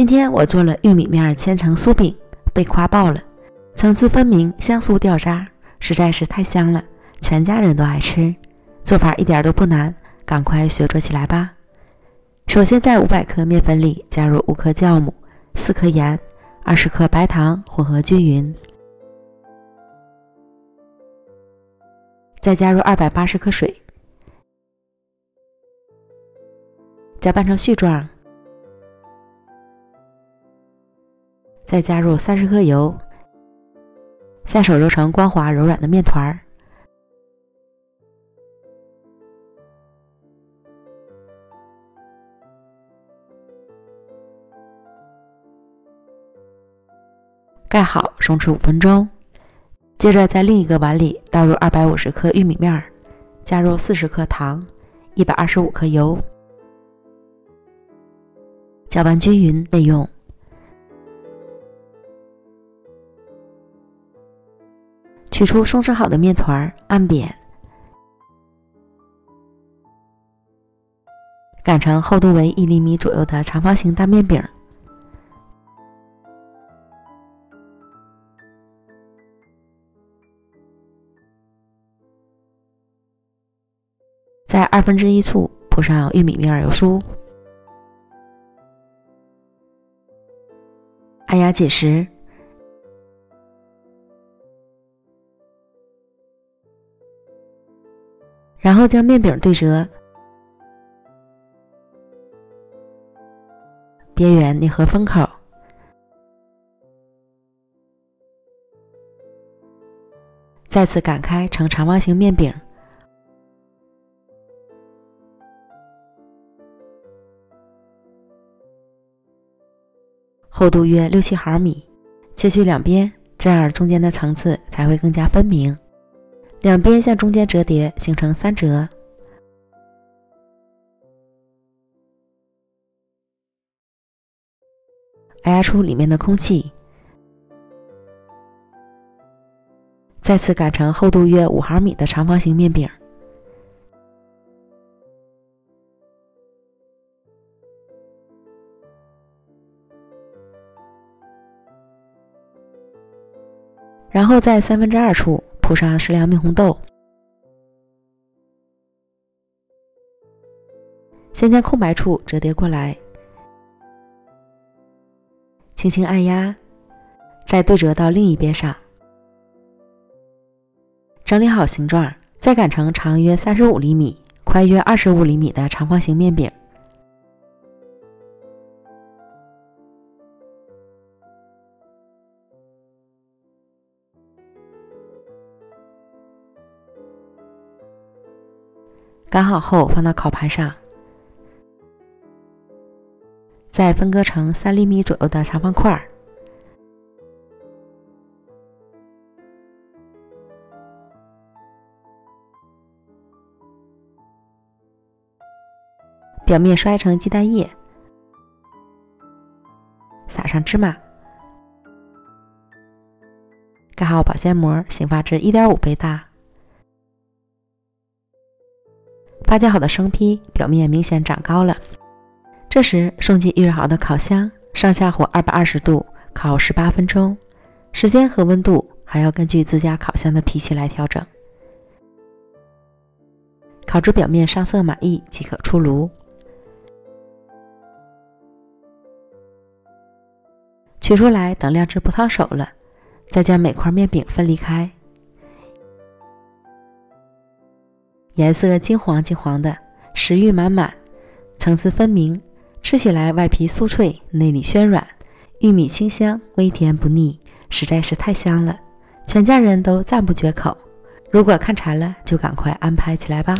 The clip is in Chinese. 今天我做了玉米面千层酥饼，被夸爆了，层次分明，香酥掉渣，实在是太香了，全家人都爱吃。做法一点都不难，赶快学做起来吧。首先在500克面粉里加入5克酵母、4克盐、20克白糖，混合均匀。再加入280克水，搅拌成絮状。再加入30克油，下手揉成光滑柔软的面团儿。盖好，松弛5分钟。接着在另一个碗里倒入250克玉米面，加入40克糖、125克油，搅拌均匀备用。取出松弛好的面团，按扁，擀成厚度为1厘米左右的长方形大面饼。在1/2处铺上玉米面油酥，按压紧实，然后将面饼对折，边缘拟合封口，再次擀开成长方形面饼。厚度约6-7毫米，切去两边，这样中间的层次才会更加分明。两边向中间折叠，形成三折。按压出里面的空气，再次擀成厚度约5毫米的长方形面饼。然后在2/3处铺上适量面红豆，先将空白处折叠过来，轻轻按压，再对折到另一边上，整理好形状，再擀成长约35厘米、宽约25厘米的长方形面饼。擀好后放到烤盘上，再分割成3厘米左右的长方块儿，表面刷成鸡蛋液，撒上芝麻，盖好保鲜膜，醒发至 1.5 倍大。发酵好的生坯表面明显长高了，这时送进预热好的烤箱，上下火220度烤18分钟，时间和温度还要根据自家烤箱的脾气来调整。烤至表面上色满意即可出炉。取出来等晾至不烫手了，再将每块面饼分离开。颜色金黄金黄的，食欲满满，层次分明，吃起来外皮酥脆，内里暄软，玉米清香，微甜不腻，实在是太香了，全家人都赞不绝口。如果看馋了，就赶快安排起来吧。